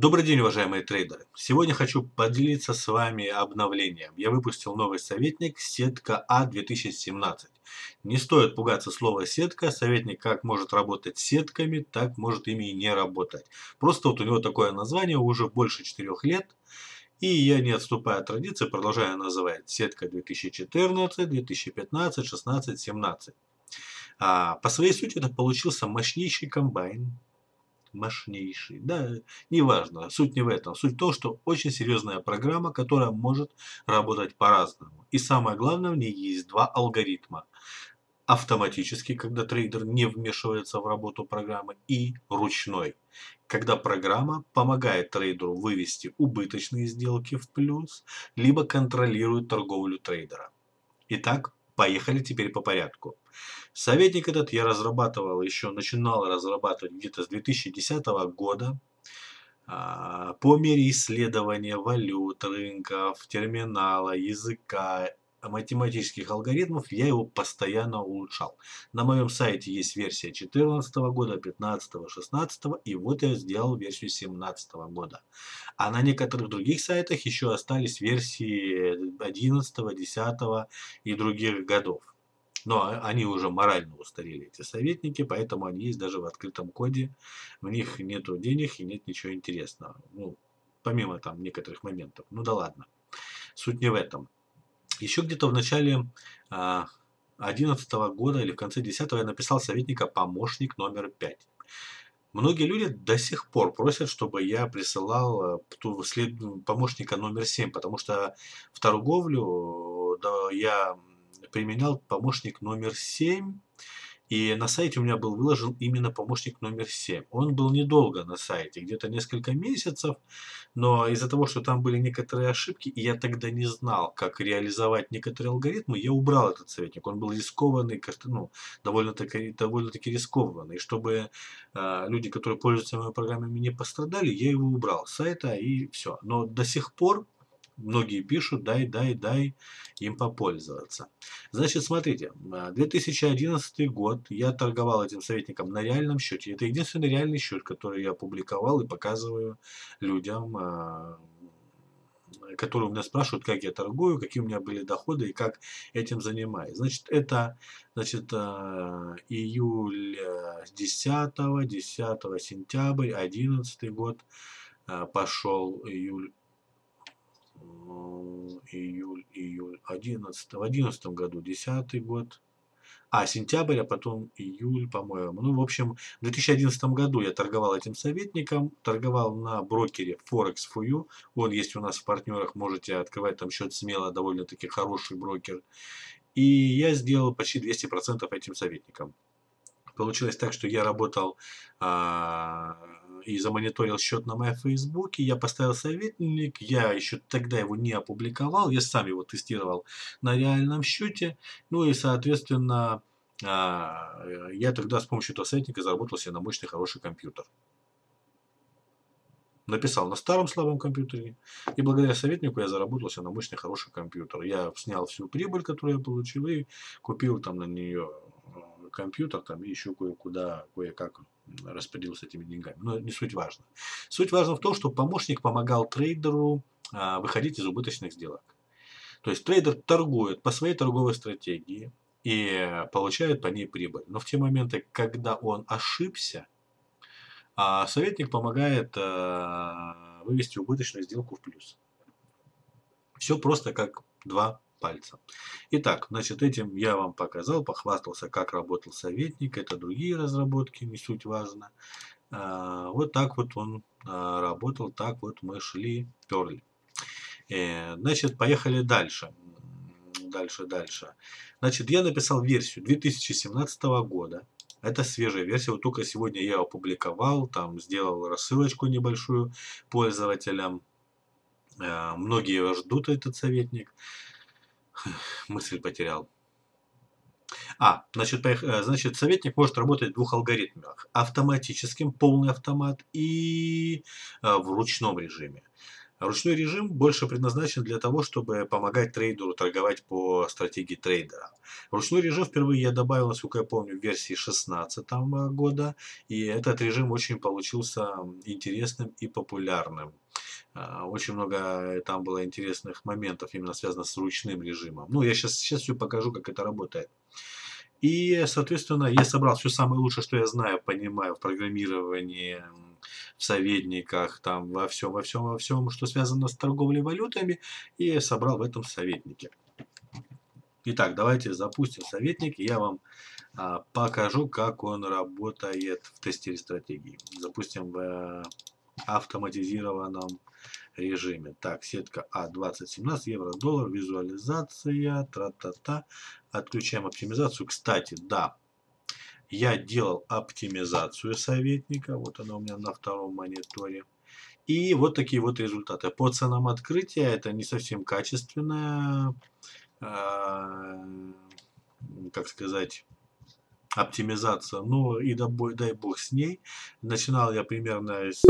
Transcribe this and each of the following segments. Добрый день, уважаемые трейдеры! Сегодня хочу поделиться с вами обновлением. Я выпустил новый советник «Сетка А2017». Не стоит пугаться слова «сетка». Советник как может работать с сетками, так может ими и не работать. Просто вот у него такое название уже больше 4 лет. И я, не отступая от традиции, продолжаю называть «Сетка 2014, 2015, 16, 17». По своей сути это получился мощнейший комбайн. Мощнейший, да, неважно, суть не в этом. Суть в том, что очень серьезная программа, которая может работать по-разному. И самое главное, в ней есть два алгоритма. Автоматический, когда трейдер не вмешивается в работу программы, и ручной, когда программа помогает трейдеру вывести убыточные сделки в плюс, либо контролирует торговлю трейдера. Итак, поехали теперь по порядку. Советник этот я разрабатывал, еще начинал разрабатывать где-то с 2010 года. По мере исследования валют, рынков, терминала, языка, математических алгоритмов я его постоянно улучшал. На моем сайте есть версия 2014 года, 2015, 2016, и вот я сделал версию 2017 года. А на некоторых других сайтах еще остались версии 2011, 2010 и других годов. Но они уже морально устарели, эти советники, поэтому они есть даже в открытом коде. В них нету денег и нет ничего интересного. Ну, помимо там некоторых моментов. Ну да ладно. Суть не в этом. Еще где-то в начале 2011 года или в конце 2010 я написал советника «Помощник номер 5». Многие люди до сих пор просят, чтобы я присылал помощника номер 7, потому что в торговлю я применял помощник номер 7, и на сайте у меня был выложен именно помощник номер 7. Он был недолго на сайте, где-то несколько месяцев, но из-за того, что там были некоторые ошибки, и я тогда не знал, как реализовать некоторые алгоритмы, я убрал этот советник. Он был рискованный, ну, довольно-таки рискованный. Чтобы люди, которые пользуются моими программами, не пострадали, я его убрал с сайта, и все. Но до сих пор многие пишут, дай им попользоваться. Значит, смотрите, 2011 год я торговал этим советником на реальном счете. Это единственный реальный счет, который я опубликовал и показываю людям, которые у меня спрашивают, как я торгую, какие у меня были доходы и как этим занимаюсь. Значит, это июль 10 сентябрь, 11 год пошел июль. Июль 11, в 11 году 10 год, сентябрь, а потом июль, по-моему. Ну, в общем, в 2011 году я торговал этим советником, торговал на брокере Forex4U, он есть у нас в партнерах, можете открывать там счет смело, довольно-таки хороший брокер. И я сделал почти 200% этим советником. Получилось так, что я работал и замониторил счет на моем фейсбуке, я поставил советник, я еще тогда его не опубликовал, я сам его тестировал на реальном счете, ну и соответственно я тогда с помощью этого советника заработал себе на мощный хороший компьютер. Написал на старом слабом компьютере, и благодаря советнику я заработал себе на мощный хороший компьютер. Я снял всю прибыль, которую я получил, и купил там на нее компьютер, там и еще кое-куда, кое-как распределился этими деньгами. Но не суть важно. Суть важна в том, что помощник помогал трейдеру выходить из убыточных сделок. То есть трейдер торгует по своей торговой стратегии и получает по ней прибыль. Но в те моменты, когда он ошибся, советник помогает вывести убыточную сделку в плюс. Все просто как два пальца. Итак, значит, этим я вам показал, похвастался, как работал советник. Это другие разработки, не суть важно. Вот так вот он работал, так вот мы шли, перли. Значит, поехали дальше. Дальше. Значит, я написал версию 2017 года. Это свежая версия, вот только сегодня я опубликовал, там сделал рассылочку небольшую пользователям. Многие ждут этот советник. Мысль потерял. Значит, советник может работать в двух алгоритмах. Автоматическим, полный автомат, и в ручном режиме. Ручной режим больше предназначен для того, чтобы помогать трейдеру торговать по стратегии трейдера. Ручной режим впервые я добавил, насколько я помню, в версии 2016 года. И этот режим очень получился интересным и популярным. Очень много там было интересных моментов, именно связано с ручным режимом. Ну, я сейчас все покажу, как это работает. И, соответственно, я собрал все самое лучшее, что я знаю, понимаю в программировании, в советниках, там во всем, что связано с торговлей валютами, и собрал в этом советнике. Итак, давайте запустим советник, и я вам покажу, как он работает в тестере стратегии. Запустим в автоматизированном режиме. Так, сетка А2017, евро-доллар, визуализация, тра-та-та. Отключаем оптимизацию. Кстати, да, я делал оптимизацию советника. Вот она у меня на втором мониторе. И вот такие вот результаты. По ценам открытия это не совсем качественная, как сказать, оптимизация, ну и дай бог с ней. Начинал я примерно с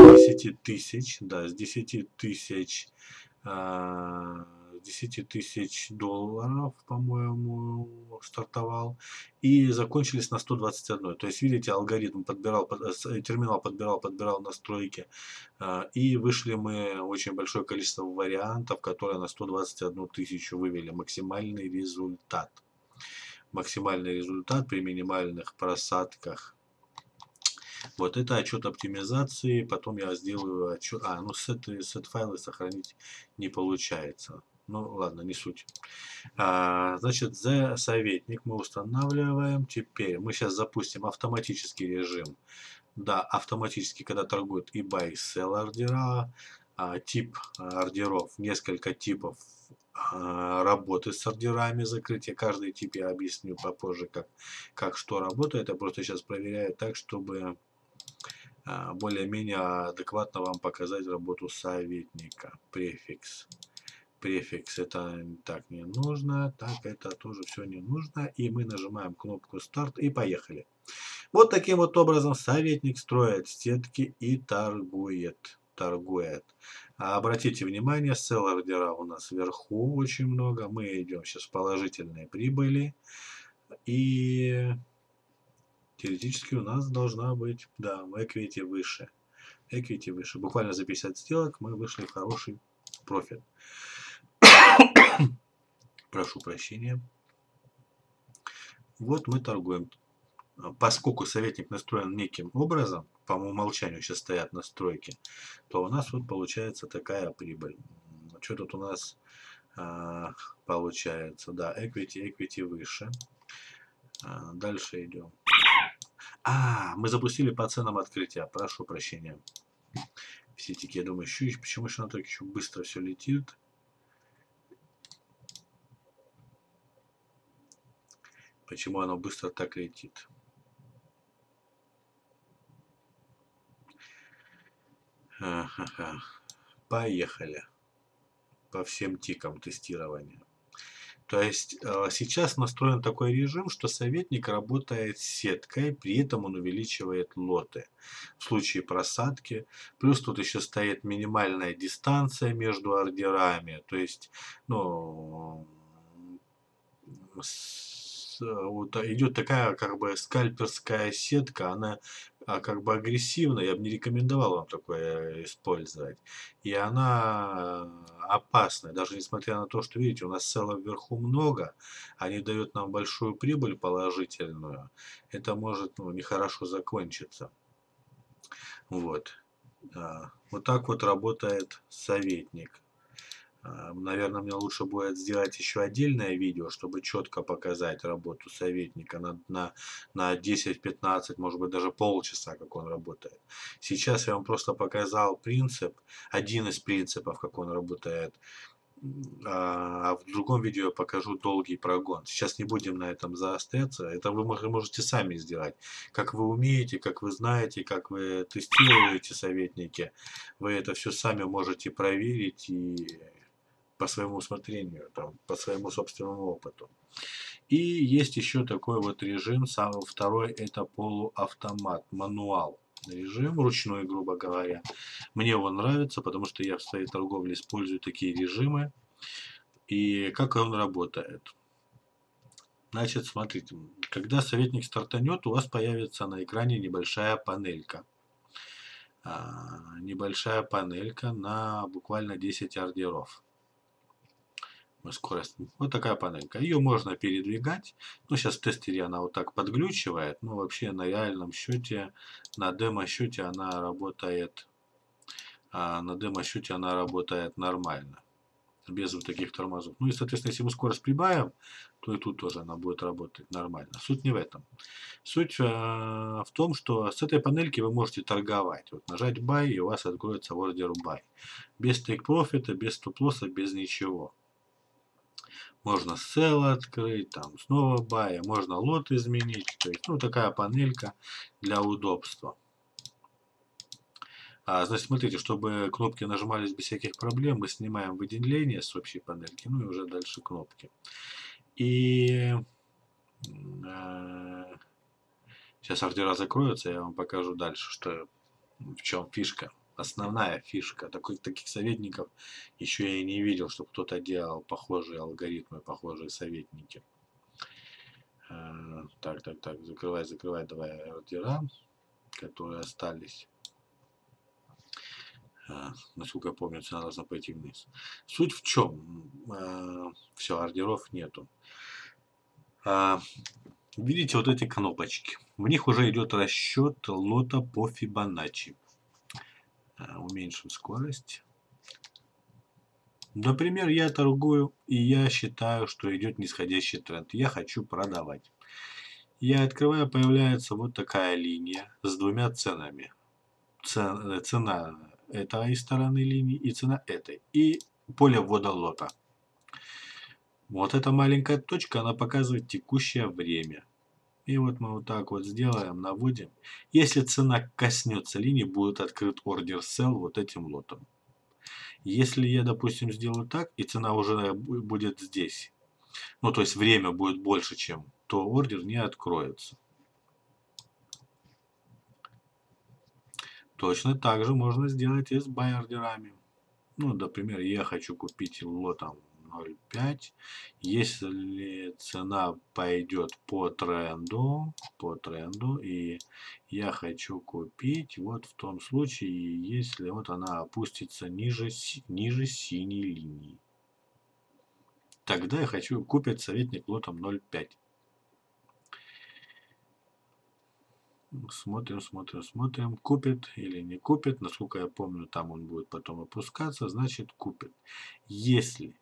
10 тысяч долларов, по-моему, стартовал, и закончились на 121. То есть, видите, алгоритм подбирал, терминал подбирал настройки, и вышли мы очень большое количество вариантов, которые на 121 тысячу вывели максимальный результат. Максимальный результат при минимальных просадках. Вот это отчет оптимизации. Потом я сделаю отчет. Ну сет файлы сохранить не получается. Ну ладно, не суть. Значит, за советник мы устанавливаем. Теперь мы сейчас запустим автоматический режим. Да, автоматически, когда торгуют и buy, sell ордера. Тип ордеров, несколько типов работы с ордерами, закрытия. Каждый тип я объясню попозже, как что работает. Я просто сейчас проверяю так, чтобы более-менее адекватно вам показать работу советника. Префикс это так не нужно, так это тоже все не нужно. И мы нажимаем кнопку старт и поехали. Вот таким вот образом советник строит сетки и торгует. Обратите внимание, sell ордера у нас вверху очень много. Мы идем сейчас в положительные прибыли. И теоретически у нас должна быть, да, equity выше. Equity выше. Буквально за 50 сделок мы вышли в хороший профит. Прошу прощения. Вот мы торгуем. Поскольку советник настроен неким образом, по умолчанию сейчас стоят настройки, то у нас вот получается такая прибыль. Что тут у нас получается? Да, equity выше. Дальше идем. Мы запустили по ценам открытия. Прошу прощения. Все такие, я думаю, почему еще на только еще быстро все летит. Почему оно быстро так летит? Поехали по всем тикам тестирования. То есть сейчас настроен такой режим, что советник работает сеткой, при этом он увеличивает лоты в случае просадки. Плюс тут еще стоит минимальная дистанция между ордерами. То есть, ну, идет такая как бы скальперская сетка, она как бы агрессивна, я бы не рекомендовал вам такое использовать. И она опасная, даже несмотря на то, что, видите, у нас целого вверху много, они дают нам большую прибыль положительную, это может, ну, нехорошо закончиться. Вот. Вот так вот работает советник. Наверное, мне лучше будет сделать еще отдельное видео, чтобы четко показать работу советника на 10-15, может быть, даже полчаса, как он работает. Сейчас я вам просто показал принцип, один из принципов, как он работает. А в другом видео я покажу долгий прогон. Сейчас не будем на этом заостряться. Это вы можете сами сделать. Как вы умеете, как вы знаете, как вы тестируете советники. Вы это все сами можете проверить и по своему усмотрению, там, по своему собственному опыту. И есть еще такой вот режим, самый второй, это полуавтомат, мануал. режим ручной, грубо говоря. Мне он нравится, потому что я в своей торговле использую такие режимы. И как он работает? Значит, смотрите, когда советник стартанет, у вас появится на экране небольшая панелька. Небольшая панелька на буквально 10 ордеров. Мы скорость. Вот такая панелька. Ее можно передвигать. Ну, сейчас в тестере она вот так подглючивает. Но вообще на реальном счете, на демо-счете она работает. На демо-счете она работает нормально. Без вот таких тормозов. Ну и, соответственно, если мы скорость прибавим, то и тут тоже она будет работать нормально. Суть не в этом. Суть в том, что с этой панельки вы можете торговать. Вот нажать Buy, и у вас откроется ордер Buy. Без Take Profit, без стоп-лосса, без ничего. Можно Sell открыть, там снова Buy, можно лот изменить. То есть, ну, такая панелька для удобства. Значит, смотрите, чтобы кнопки нажимались без всяких проблем, мы снимаем выделение с общей панельки, ну и уже дальше кнопки. И сейчас ордера закроются, я вам покажу дальше, что, в чем фишка. Основная фишка. Таких советников еще я и не видел, чтобы кто-то делал похожие алгоритмы, похожие советники. Так, закрывай, давай ордера, которые остались. Насколько я помню, цена должна пойти вниз. Суть в чем? Все, ордеров нету. Видите вот эти кнопочки? В них уже идет расчет лота по Фибоначчи. Уменьшим скорость. Например, я торгую, и я считаю, что идет нисходящий тренд. Я хочу продавать. Я открываю, появляется вот такая линия с двумя ценами. Цена этой стороны линии и цена этой. И поле ввода лота. Вот эта маленькая точка, она показывает текущее время. И вот мы вот так вот сделаем, наводим. Если цена коснется линии, будет открыт ордер sell вот этим лотом. Если я, допустим, сделаю так, и цена уже будет здесь. Ну, то есть время будет больше, чем то ордер не откроется. Точно так же можно сделать и с buy-ордерами. Ну, например, я хочу купить лотом 0,5. Если цена пойдет по тренду, и я хочу купить вот в том случае, если вот она опустится ниже синей линии. Тогда я хочу купить советник лотом 0,5. Смотрим, купит или не купит. Насколько я помню, там он будет потом опускаться, значит купит. Если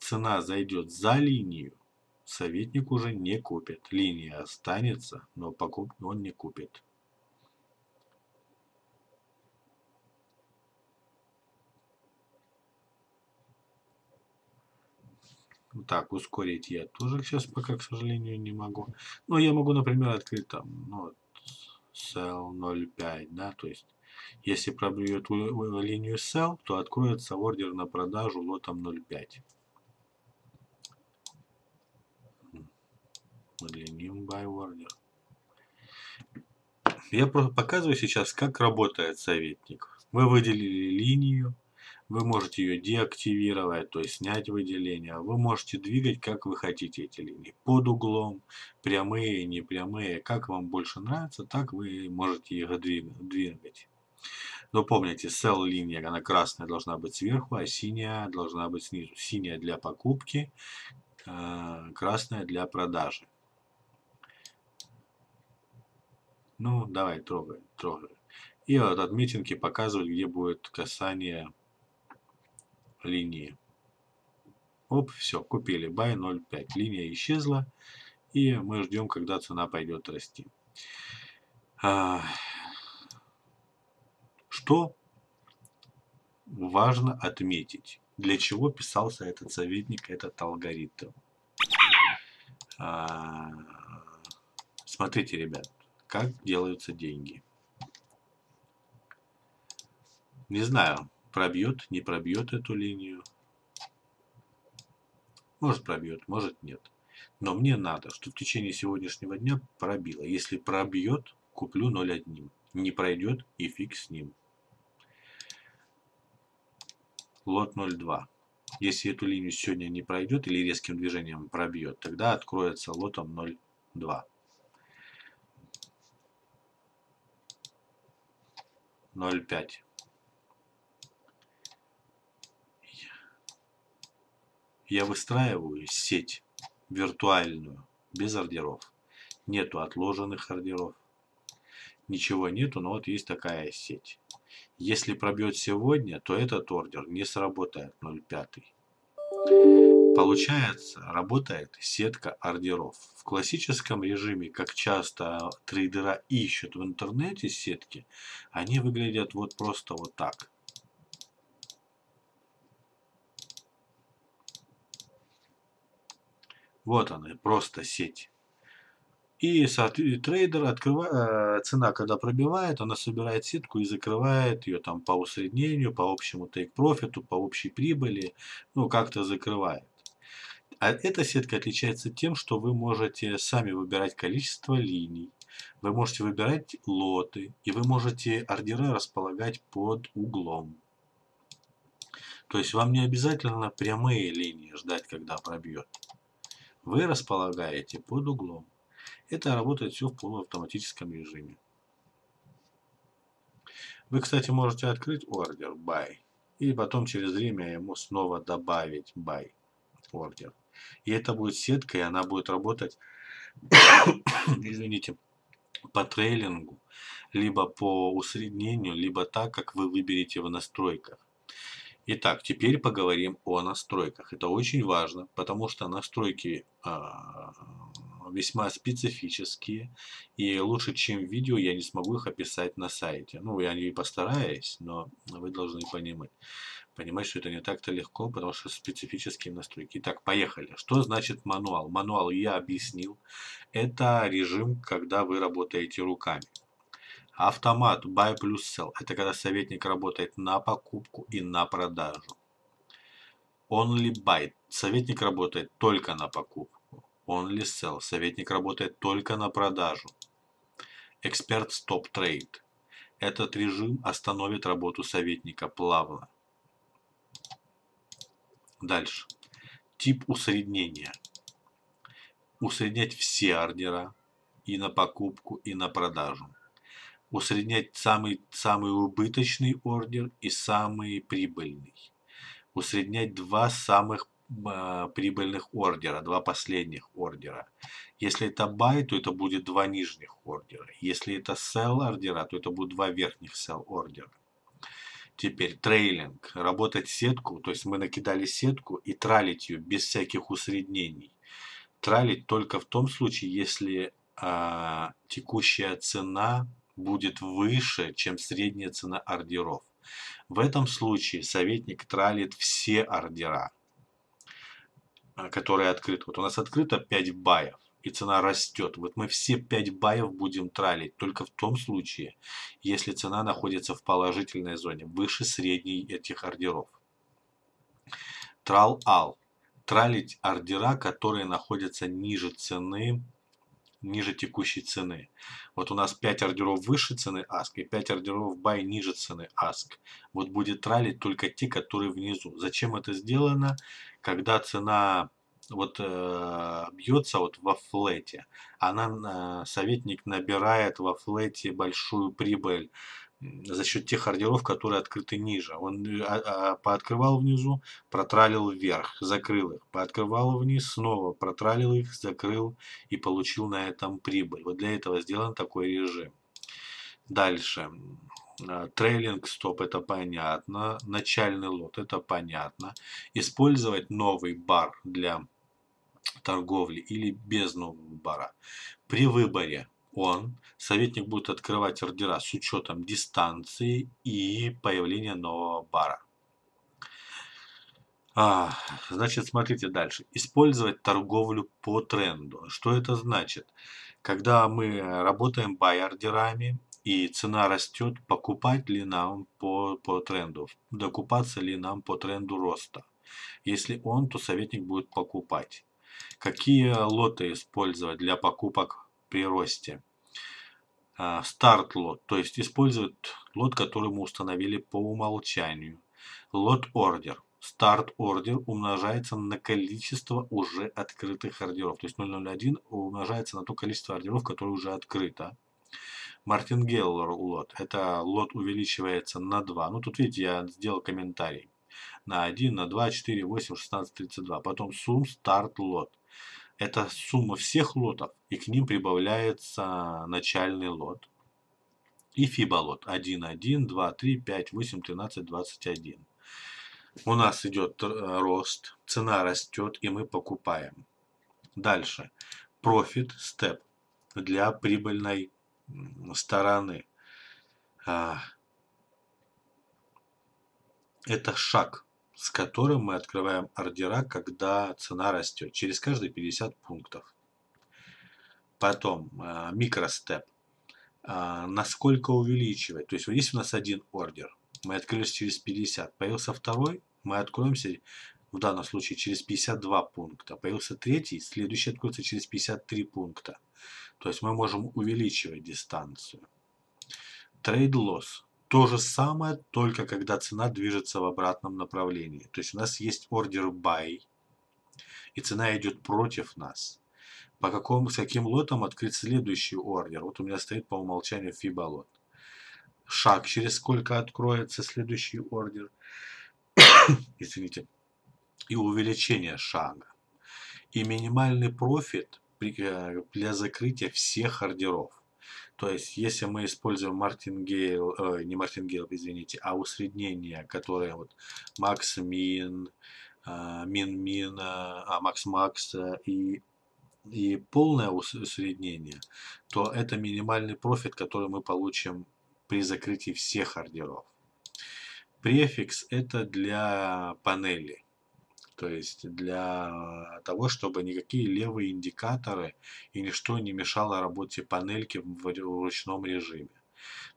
цена зайдет за линию, советник уже не купит. Линия останется, но покупку он не купит. Так, ускорить я тоже сейчас пока, к сожалению, не могу. Но я могу, например, открыть там... Ну, Sell 0,5, да, то есть если пробьет линию Sell, то откроется ордер на продажу лотом 0,5. Удлиним buy order. Я просто показываю сейчас, как работает советник. Вы выделили линию, вы можете ее деактивировать, то есть снять выделение. Вы можете двигать, как вы хотите эти линии. Под углом, прямые, непрямые. Как вам больше нравится, так вы можете их двигать. Но помните, sell линия, она красная должна быть сверху, а синяя должна быть снизу. Синяя для покупки, красная для продажи. Ну, давай, трогай. И вот отметинки показывают, где будет касание линии. Оп, все, купили. Buy 0,5. Линия исчезла. И мы ждем, когда цена пойдет расти. Что важно отметить? Для чего писался этот советник, этот алгоритм? Смотрите, ребят, как делаются деньги. Не знаю. Пробьет, не пробьет эту линию. Может пробьет, может нет. Но мне надо, чтобы в течение сегодняшнего дня пробило. Если пробьет, куплю 0,1. Не пройдет, и фиг с ним. Лот 0,2. Если эту линию сегодня не пройдет или резким движением пробьет, тогда откроется лотом 0,2. 0,5. Я выстраиваю сеть виртуальную, без ордеров. Нету отложенных ордеров. Ничего нету, но вот есть такая сеть. Если пробьет сегодня, то этот ордер не сработает, 0,5. Получается, работает сетка ордеров. В классическом режиме, как часто трейдера ищут в интернете сетки, они выглядят вот просто вот так. Вот она, просто сеть. И трейдер открывает, цена когда пробивает, она собирает сетку и закрывает ее там по усреднению, по общему тейк-профиту, по общей прибыли, ну как-то закрывает. А эта сетка отличается тем, что вы можете сами выбирать количество линий, вы можете выбирать лоты и вы можете ордера располагать под углом. То есть вам не обязательно прямые линии ждать, когда пробьет. Вы располагаете под углом. Это работает все в полуавтоматическом режиме. Вы, кстати, можете открыть ордер buy и потом через время ему снова добавить buy ордер. И это будет сетка, и она будет работать, извините, по трейлингу, либо по усреднению, либо так, как вы выберете в настройках. Итак, теперь поговорим о настройках. Это очень важно, потому что настройки весьма специфические, и лучше, чем видео, я не смогу их описать на сайте. Ну, я не постараюсь, но вы должны понимать, что это не так-то легко, потому что специфические настройки. Итак, поехали. Что значит мануал? Мануал я объяснил. Это режим, когда вы работаете руками. Автомат buy плюс sell. Это когда советник работает на покупку и на продажу. Only buy. Советник работает только на покупку. Only sell. Советник работает только на продажу. Expert stop trade. Этот режим остановит работу советника плавно. Дальше. Тип усреднения. Усреднять все ордера и на покупку, и на продажу. Усреднять самый убыточный ордер и самый прибыльный. Усреднять два самых прибыльных ордера, два последних ордера. Если это buy, то это будет два нижних ордера. Если это sell ордера, то это будут два верхних sell ордера. Теперь трейлинг. Работать сетку, то есть мы накидали сетку и тралить ее без всяких усреднений. Тралить только в том случае, если текущая цена будет выше, чем средняя цена ордеров. В этом случае советник тралит все ордера, которые открыты. Вот у нас открыто 5 баев, и цена растет. Вот мы все 5 баев будем тралить только в том случае, если цена находится в положительной зоне, выше средней этих ордеров. Трал-ал. Тралить ордера, которые находятся ниже цены, ниже текущей цены. Вот у нас 5 ордеров выше цены ask и 5 ордеров buy ниже цены ask. Вот будет тралить только те, которые внизу. Зачем это сделано? Когда цена вот бьется вот во флете, она, советник набирает во флете большую прибыль за счет тех ордеров, которые открыты ниже. Он пооткрывал внизу, протралил вверх, закрыл их, пооткрывал вниз, снова протралил их, закрыл и получил на этом прибыль. Вот для этого сделан такой режим. Дальше. Трейлинг стоп, это понятно. Начальный лот, это понятно. Использовать новый бар для торговли или без нового бара. При выборе советник будет открывать ордера с учетом дистанции и появления нового бара. Значит, смотрите дальше. Использовать торговлю по тренду. Что это значит? Когда мы работаем buy ордерами и цена растет, покупать ли нам по тренду? Докупаться ли нам по тренду роста? Если он, то советник будет покупать. Какие лоты использовать для покупок при росте? старт-лот, то есть использовать лот, который мы установили по умолчанию. Лот-ордер. Старт-ордер умножается на количество уже открытых ордеров. То есть 001 умножается на то количество ордеров, которое уже открыто. Мартингейл лот. Это лот увеличивается на 2. Ну, тут, видите, я сделал комментарий. На 1, на 2, 4, 8, 16, 32. Потом сумм старт-лот. Это сумма всех лотов, и к ним прибавляется начальный лот. И фиба-лот. 1, 1, 2, 3, 5, 8, 13, 21. У нас идет рост, цена растет, и мы покупаем. Дальше. Profit step для прибыльной стороны. Это шаг, с которым мы открываем ордера, когда цена растет. Через каждые 50 пунктов. Потом микростеп. Насколько увеличивать. То есть если у нас один ордер, мы открылись через 50. Появился второй, мы откроемся в данном случае через 52 пункта. Появился третий, следующий откроется через 53 пункта. То есть мы можем увеличивать дистанцию. Trade loss. То же самое, только когда цена движется в обратном направлении. То есть у нас есть ордер buy, и цена идет против нас. По какому, с каким лотом открыть следующий ордер? Вот у меня стоит по умолчанию FIBA лот. Шаг, через сколько откроется следующий ордер. Извините. И увеличение шага. И минимальный профит для закрытия всех ордеров. То есть, если мы используем мартингейл, а усреднение, которое вот макс-мин, мин-мин, макс-макс и полное усреднение, то это минимальный профит, который мы получим при закрытии всех ордеров. Префикс – это для панели. То есть для того, чтобы никакие левые индикаторы и ничто не мешало работе панельки в ручном режиме.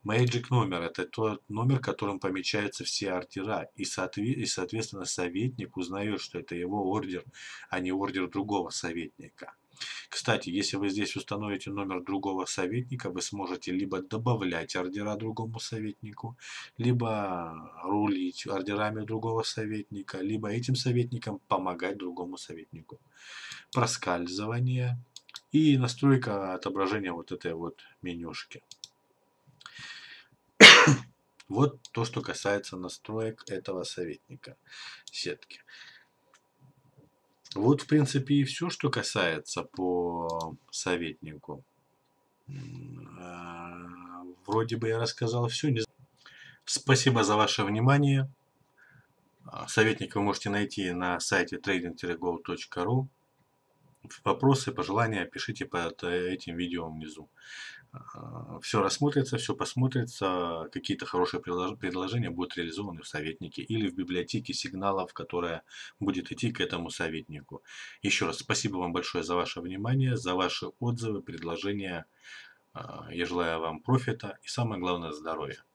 Magic номер – это тот номер, которым помечаются все ордера. И, соответственно, советник узнает, что это его ордер, а не ордер другого советника. Кстати, если вы здесь установите номер другого советника, вы сможете либо добавлять ордера другому советнику, либо рулить ордерами другого советника, либо этим советникам помогать другому советнику. Проскальзывание и настройка отображения вот этой вот менюшки. Вот то, что касается настроек этого советника сетки. Вот, в принципе, и все, что касается по советнику. Вроде бы я рассказал все. Спасибо за ваше внимание. Советник вы можете найти на сайте trading-go.ru. Вопросы, пожелания пишите под этим видео внизу. Все рассмотрится, все посмотрится. Какие-то хорошие предложения будут реализованы в советнике или в библиотеке сигналов, которая будет идти к этому советнику. Еще раз спасибо вам большое за ваше внимание, за ваши отзывы, предложения. Я желаю вам профита и, самое главное, здоровья.